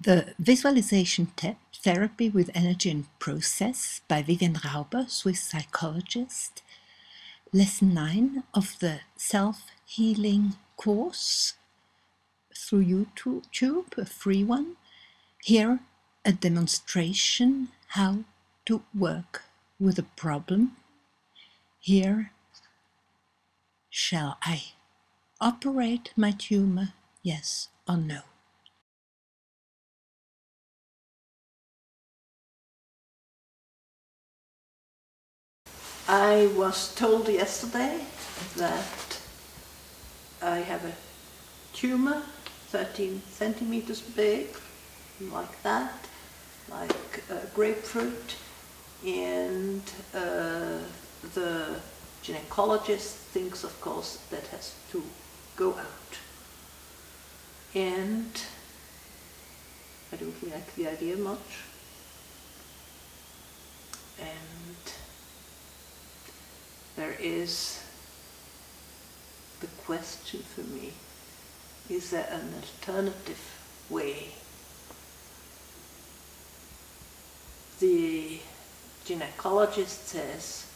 The Visualization TEP, Therapy with Energy and Process by Vivienne Rauber, Swiss psychologist. Lesson 9 of the Self-Healing Course through YouTube, a free one. Here a demonstration how to work with a problem. Here, shall I operate my tumor, yes or no? I was told yesterday that I have a tumor 13 centimeters big, like that, like a grapefruit, and the gynecologist thinks, of course, that has to go out. And I don't like the idea much. And there is the question for me, is there an alternative way? The gynecologist says,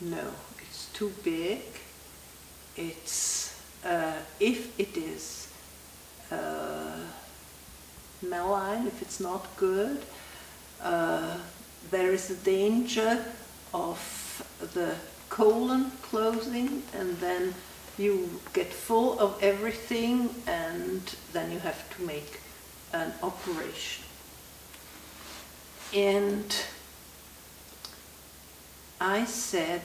no, it's too big. It's, if it is malign, if it's not good, there is a danger of the colon closing, and then you get full of everything, and then you have to make an operation. And I said,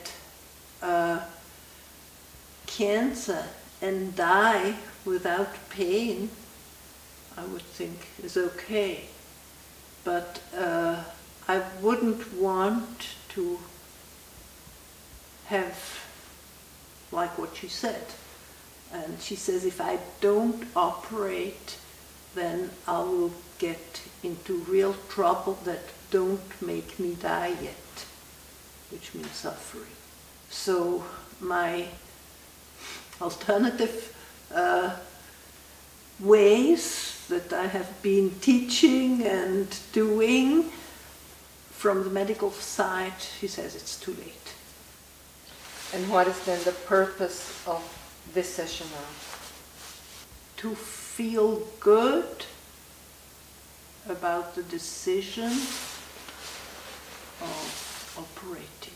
cancer and die without pain, I would think is okay, but I wouldn't want to have, like what she said. And she says, if I don't operate, then I will get into real trouble that don't make me die yet, which means suffering. So my alternative ways that I have been teaching and doing from the medical side, she says it's too late. And what is then the purpose of this session now? To feel good about the decision of operating.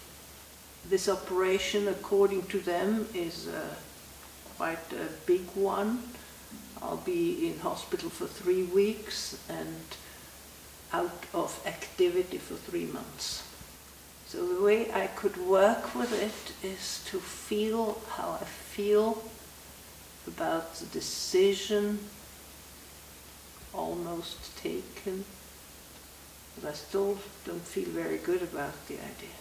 This operation, according to them, is quite a big one. I'll be in hospital for 3 weeks and out of activity for 3 months. So the way I could work with it is to feel how I feel about the decision almost taken, but I still don't feel very good about the idea.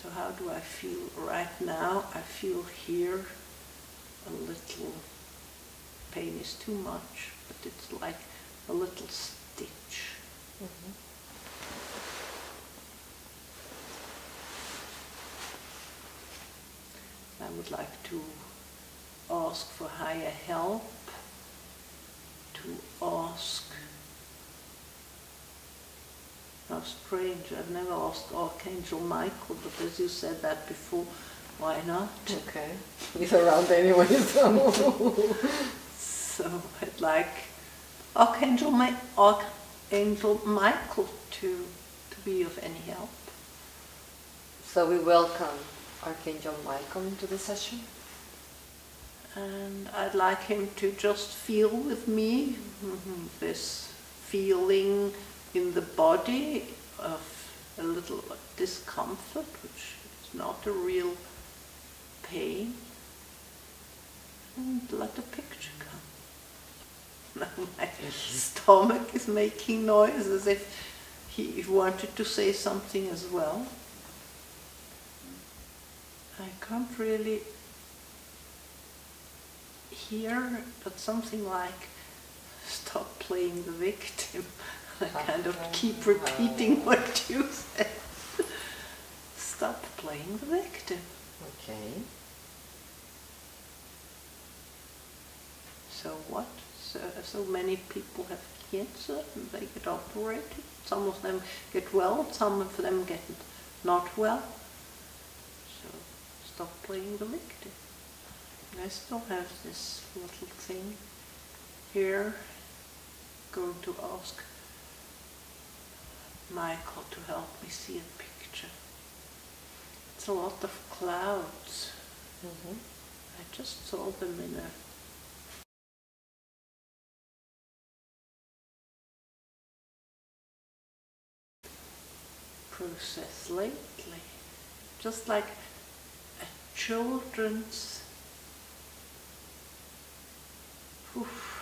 So how do I feel right now? I feel here a little, pain is too much, but it's like a little stitch. Mm-hmm. I would like to ask for higher help, to ask, how strange, I've never asked Archangel Michael, but as you said that before, why not? Okay, he's around anyway, so. So I'd like Archangel Michael to be of any help. So we welcome Archangel Michael to the session. And I'd like him to just feel with me, this feeling in the body of a little discomfort, which is not a real pain, and let the picture come. My stomach is making noise as if he wanted to say something as well. I can't really hear, but something like, stop playing the victim. I kind of keep repeating what you said. Stop playing the victim. Okay. So what so many people have cancer and they get operated. Some of them get well, some of them get not well. So stop playing the victim. And I still have this little thing here. Going to ask Michael to help me see a picture. It's a lot of clouds. Mm-hmm. I just saw them in a process lately, just like a children's poof.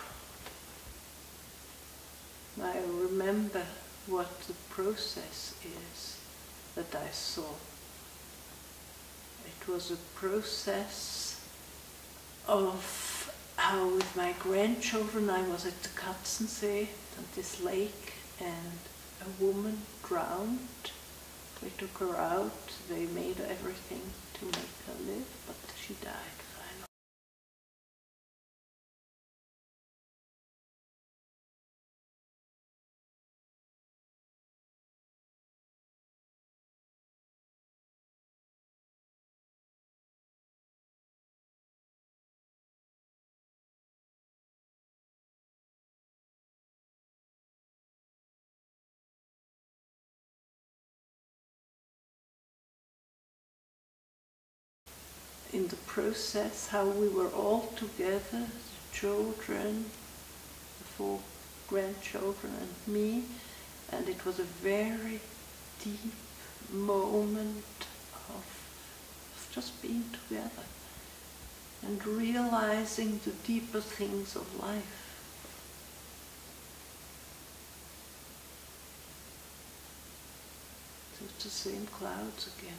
I remember what the process is that I saw. It was a process of how with my grandchildren I was at the Katzensee, at this lake, and a woman drowned. They took her out, they made everything to make her live, but she died finally. In the process, how we were all together, the children, the four grandchildren and me, and it was a very deep moment of just being together and realizing the deeper things of life. So it's the same clouds again.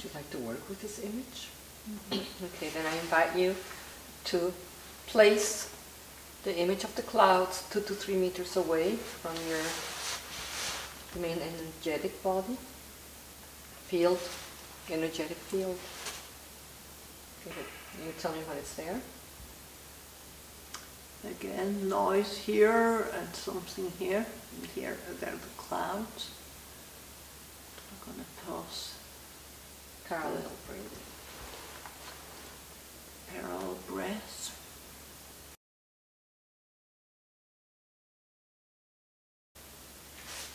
Would you like to work with this image? Mm-hmm. Okay, then I invite you to place the image of the clouds 2 to 3 meters away from your main energetic body field, energetic field. Okay, you tell me when it's there. Again, noise here and something here, and here there are the clouds. I'm going to toss. Parallel breathing. Parallel breaths.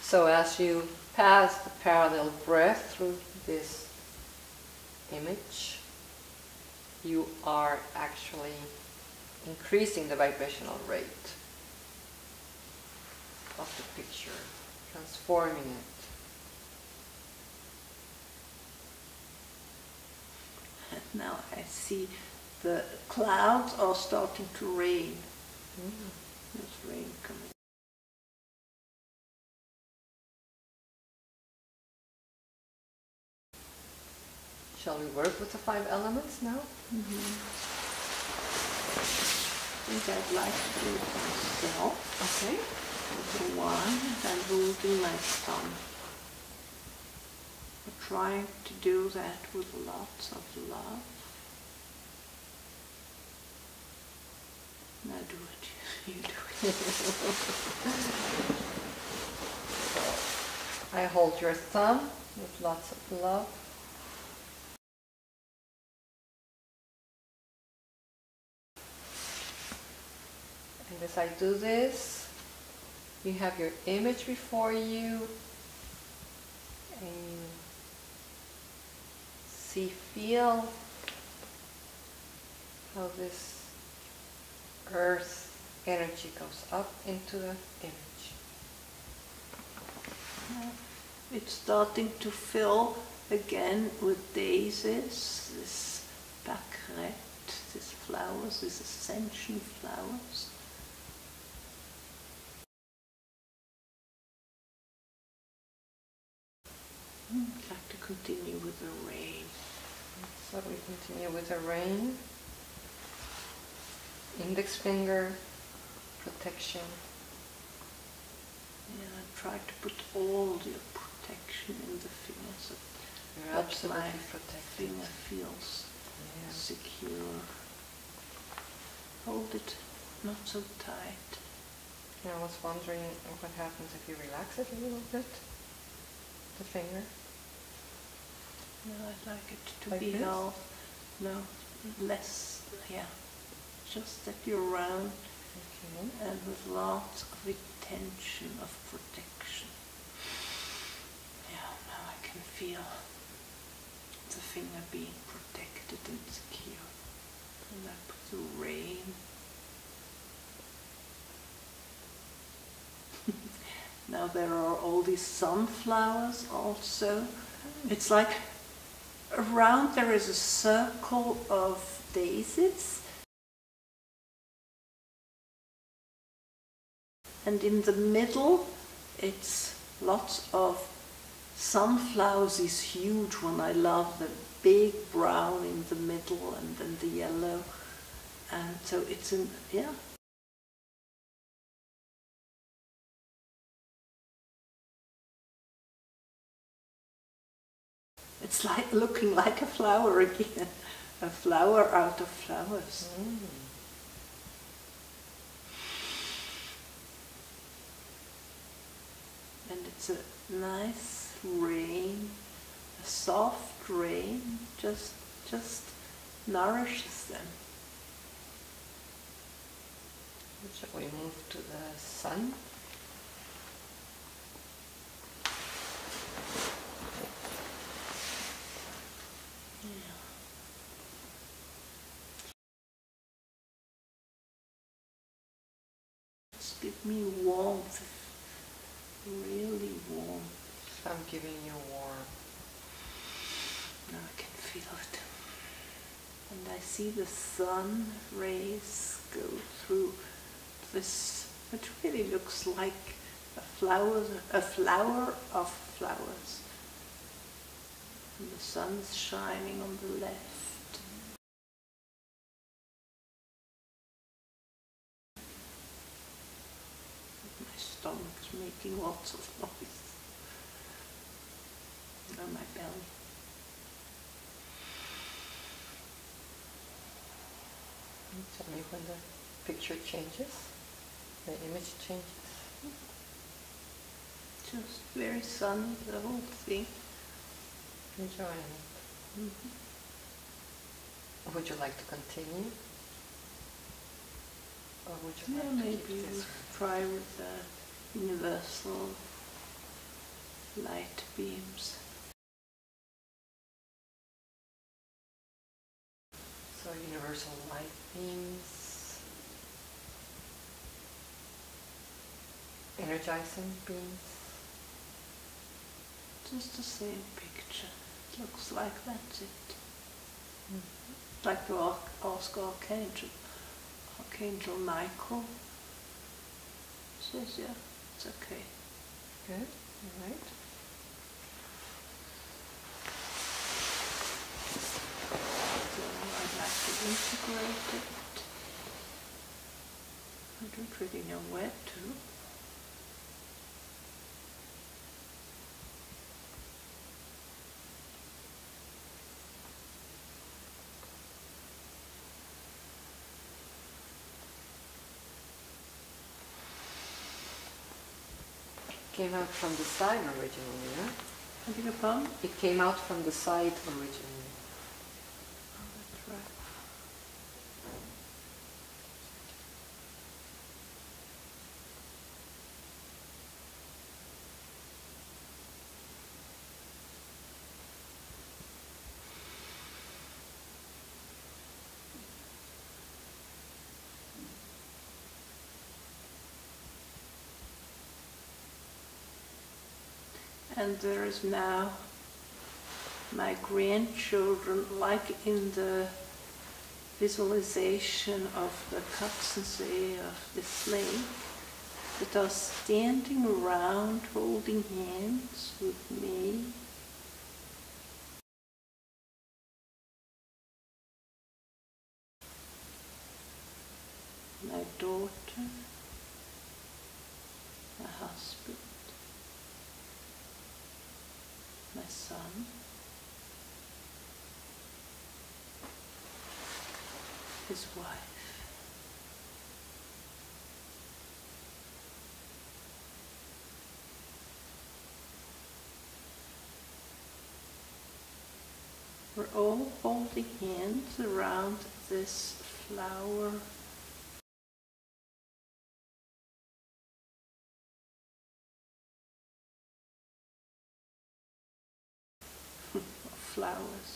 So as you pass the parallel breath through this image, you are actually increasing the vibrational rate of the picture, transforming it. Now I see the clouds are starting to rain. Mm. There's rain coming. Shall we work with the 5 elements now? Mm-hmm. I think I'd like to do it myself. Okay. With the wand and holding my thumb. We're trying to do that with lots of love. Now do it. You do it. I hold your thumb with lots of love. And as I do this, you have your image before you. And see, feel how this earth energy goes up into the image. It's starting to fill again with daisies, this bacrette, these flowers, these ascension flowers. I'd like to continue with the rain. So we continue with the rain, index finger, protection. Yeah, try to put all your protection in the fingers. You're absolutely protecting what feels secure. Hold it not so tight. Yeah, I was wondering what happens if you relax it a little bit, the finger. No, I'd like it to like be all, no, less, yeah, just that you're round and with lots of retention of protection. Yeah, now I can feel the finger being protected and secure. And I put the rain. Now there are all these sunflowers also. It's like around there is a circle of daisies. And in the middle, it's lots of sunflowers, is huge one. I love the big brown in the middle and then the yellow. And so it's in, yeah. It's like looking like a flower again, a flower out of flowers. Mm. And it's a nice rain, a soft rain, just nourishes them. Shall we move to the sun? Give me warmth, really warm. I'm giving you warm. Now I can feel it. And I see the sun rays go through this, which really looks like a flower of flowers. And the sun's shining on the left. Stomach's making lots of noise on my belly. Tell me when the picture changes, the image changes. Just very sunny, the whole thing. Enjoying it. Mm-hmm. Would you like to continue? Or would you like to keep this? Try with that. Universal light beams. So universal light beams, energizing beams. Just the same picture. It looks like that's it. Mm-hmm. Like to ask Archangel Michael. Says, yeah. Okay. Good. All right. So I'd like to integrate it. I don't really know where to. Came out from the side originally, yeah? I think a palm? It came out from the side originally. Oh, that's right. And there is now my grandchildren, like in the visualization of the Katzensee, of this lake, that are standing around holding hands with me. My daughter, my husband. My son, his wife. We're all holding hands around this flower. Flowers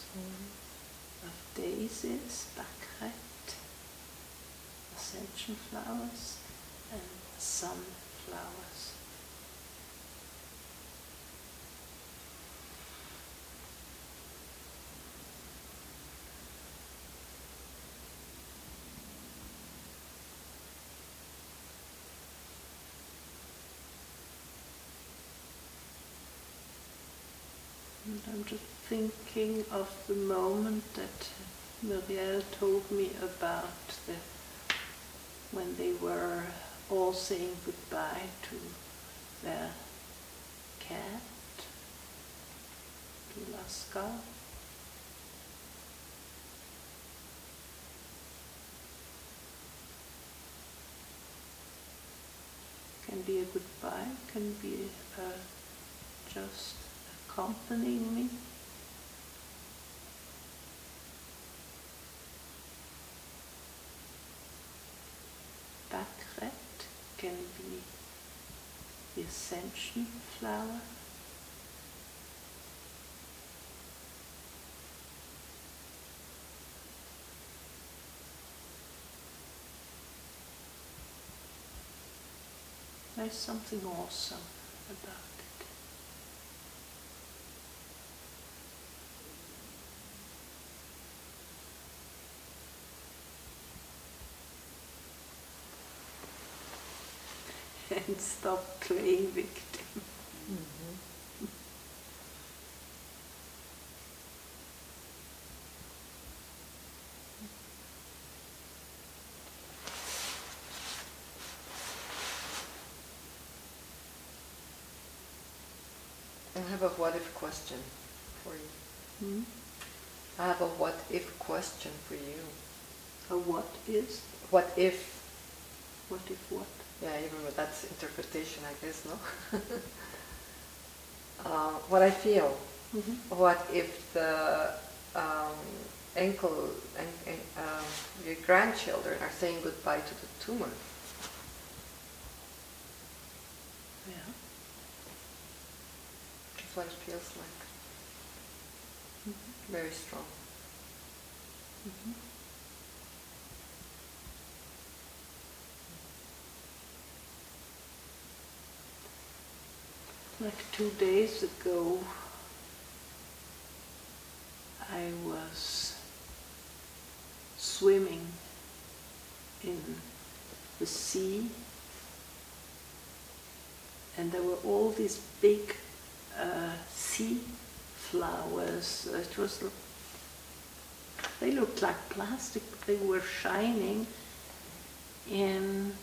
of daisies, bakret, ascension flowers, and sunflowers. And I'm just thinking of the moment that Muriel told me about, when they were all saying goodbye to their cat, to Laska. Can be a goodbye, can be just accompanying me. Bakret can be the ascension flower. There's something awesome about it. And stop playing victim. Mm-hmm. I have a what-if question for you. Hmm? I have a what-if question for you. A what is? What if? What if what? Yeah, even with that's interpretation, I guess, no? What I feel. Mm-hmm. What if the your grandchildren are saying goodbye to the tumor? Yeah. That's what it feels like. Mm-hmm. Very strong. Mm-hmm. Like 2 days ago, I was swimming in the sea, and there were all these big sea flowers. They looked like plastic, but they were shining, and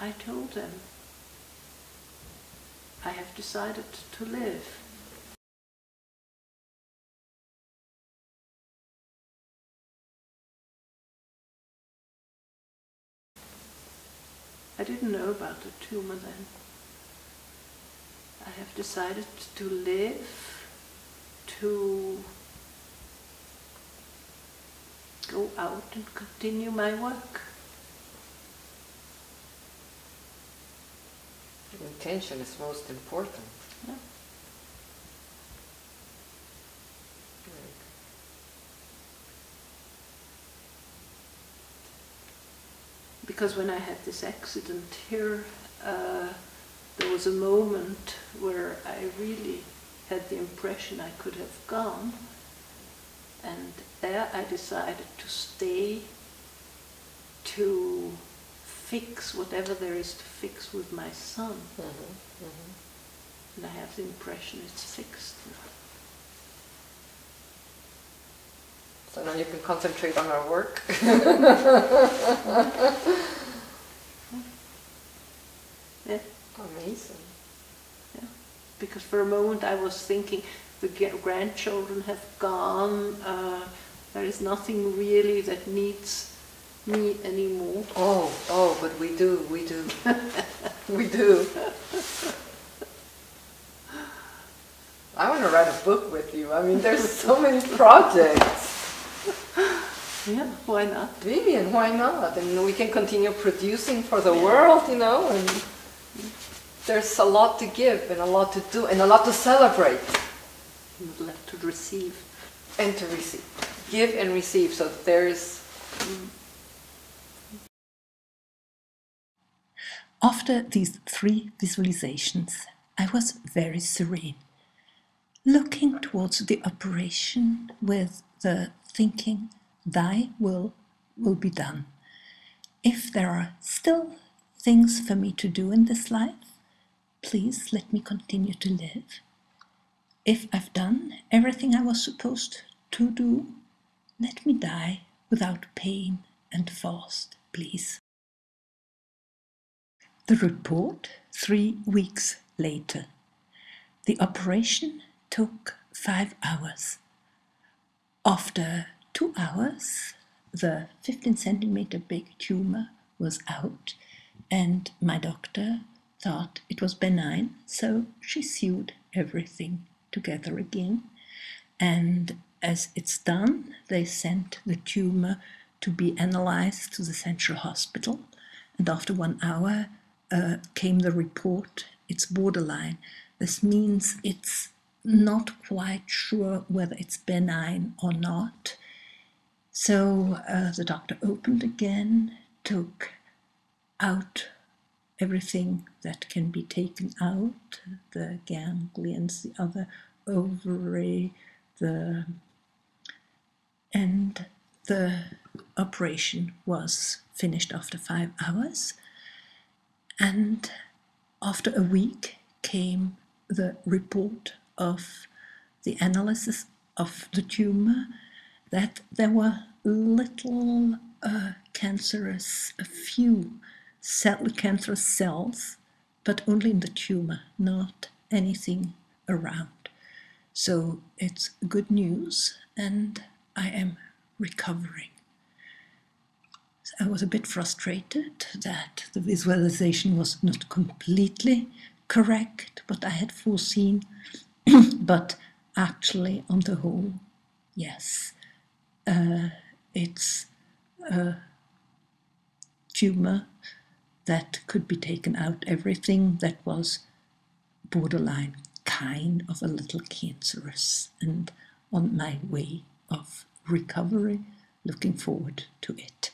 I told them, I have decided to live. I didn't know about the tumor then. I have decided to live, to go out and continue my work. Intention is most important. Yeah. Because when I had this accident here, there was a moment where I really had the impression I could have gone, and there I decided to stay, to fix whatever there is to fix with my son. Mm-hmm. Mm-hmm. And I have the impression it's fixed now. So now you can concentrate on our work. Yeah. Amazing. Yeah. Because for a moment I was thinking the grandchildren have gone, There is nothing really that needs me anymore. Oh, but we do. We do. I want to write a book with you. I mean, there's so many projects. Yeah, why not? Vivienne, why not? And we can continue producing for the world, you know. And there's a lot to give and a lot to do and a lot to celebrate. You would like to receive. And to receive. Give and receive. So there's... After these 3 visualizations, I was very serene, looking towards the operation with the thinking, thy will be done. If there are still things for me to do in this life, please let me continue to live. If I've done everything I was supposed to do, let me die without pain and fast, please. The report 3 weeks later. The operation took 5 hours. After 2 hours, the 15-centimeter big tumor was out, and my doctor thought it was benign, so she sewed everything together again. And as it's done, they sent the tumor to be analyzed to the central hospital. And after 1 hour came the report, it's borderline. This means it's not quite sure whether it's benign or not. So the doctor opened again, took out everything that can be taken out, the ganglions, the other ovary, and the operation was finished after 5 hours. And after a week came the report of the analysis of the tumor, that there were little a few cancerous cells, but only in the tumor, not anything around. So it's good news, and I am recovering. I was a bit frustrated that the visualization was not completely correct, what I had foreseen, but actually on the whole, yes, it's a tumor that could be taken out, everything that was borderline, kind of a little cancerous, and on my way of recovery, looking forward to it.